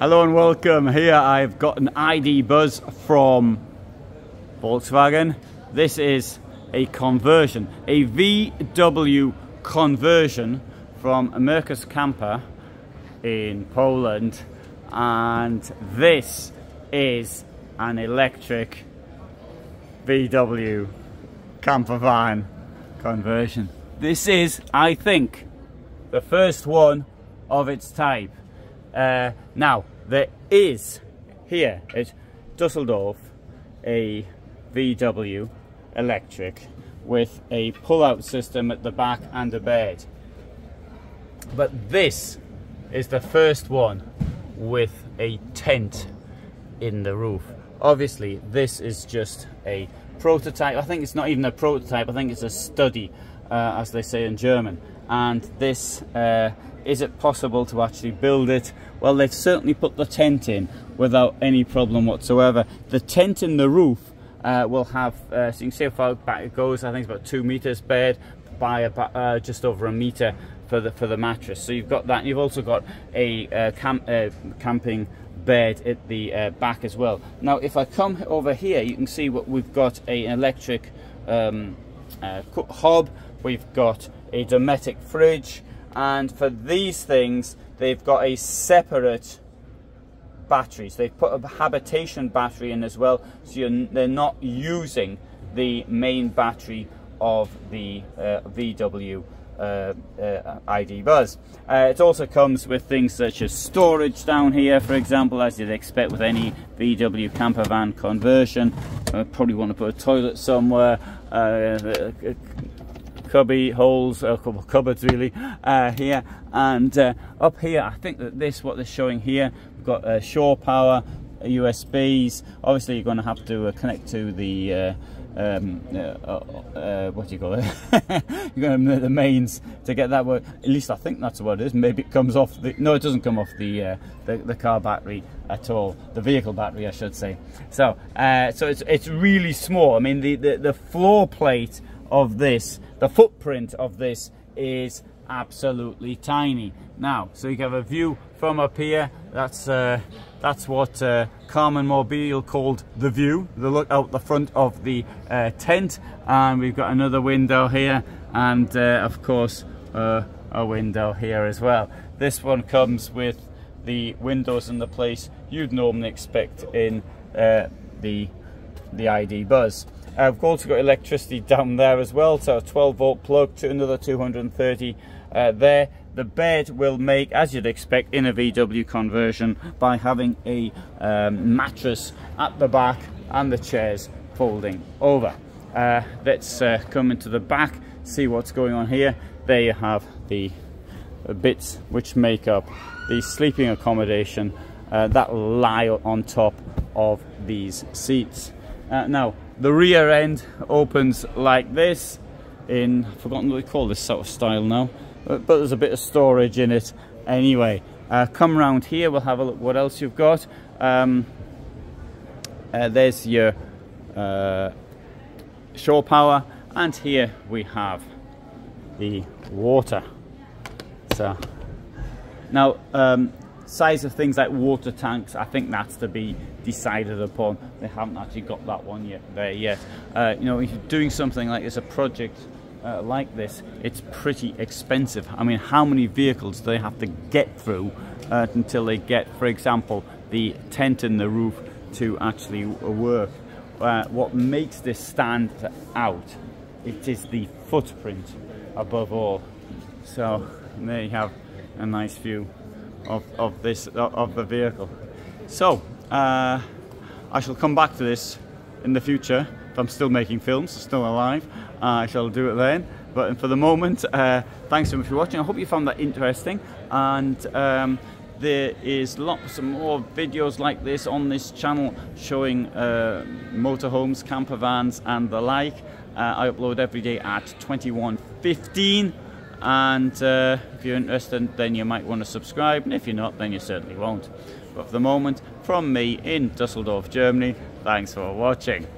Hello and welcome. Here I've got an ID Buzz from Volkswagen. This is a conversion, a VW conversion from a Mercus Camper in Poland, and this is an electric VW camper van conversion. This is, I think, the first one of its type. Now, there is here at Dusseldorf a VW electric with a pull-out system at the back and a bed, but this is the first one with a tent in the roof. Obviously this is just a prototype. I think it's not even a prototype, I think it's a study, as they say in German. And this, is it possible to actually build it? Well, they've certainly put the tent in without any problem whatsoever. The tent in the roof will have, so you can see how far back it goes. I think it's about 2 meters bed by about, just over a meter for the mattress. So you've got that, and you've also got a camping bed at the back as well. Now, if I come over here, you can see what we've got: an electric hob. We've got a Dometic fridge, and for these things they've got a separate batteries. They've put a habitation battery in as well, so they're not using the main battery of the VW ID Buzz. It also comes with things such as storage down here, for example, as you'd expect with any VW camper van conversion. I probably want to put a toilet somewhere, cubby holes, a couple of cupboards really, here, and up here I think that what they're showing here, we've got shore power, USBs. Obviously you're going to have to connect to the what do you call it, you're going to the mains to get that work. At least I think that's what it is. Maybe it comes off the, no, it doesn't come off the car battery at all, the vehicle battery I should say. So so it's really small. I mean, the floor plate of this, the footprint of this is absolutely tiny. Now, so you have a view from up here. That's what Carman Mobile called the view, the look out the front of the tent. And we've got another window here, and of course a window here as well. This one comes with the windows in the place you'd normally expect in the ID Buzz. I've also got electricity down there as well, so a 12-volt plug to another 230 there. The bed will make, as you'd expect in a VW conversion, by having a mattress at the back and the chairs folding over. Let's come into the back, see what's going on here. There you have the bits which make up the sleeping accommodation that lie on top of these seats. Now, the rear end opens like this, in, I've forgotten what we call this sort of style now, but there's a bit of storage in it anyway. Come round here, we'll have a look what else you've got. There's your shore power, and here we have the water. So now, size of things like water tanks, I think that's to be decided upon. They haven't actually got that one yet there yet. You know, if you're doing something like this, a project like this, it's pretty expensive. I mean, how many vehicles do they have to get through until they get, for example, the tent in the roof to actually work? What makes this stand out, it is the footprint above all. So there you have a nice view of the vehicle. So I shall come back to this in the future. If I'm still making films, still alive, I shall do it then. But for the moment, thanks so much for watching. I hope you found that interesting, and there is lots of more videos like this on this channel showing motorhomes, camper vans and the like. I upload every day at 21:15, and if you're interested then you might want to subscribe, and if you're not then you certainly won't. But for the moment, from me in Dusseldorf, Germany, thanks for watching.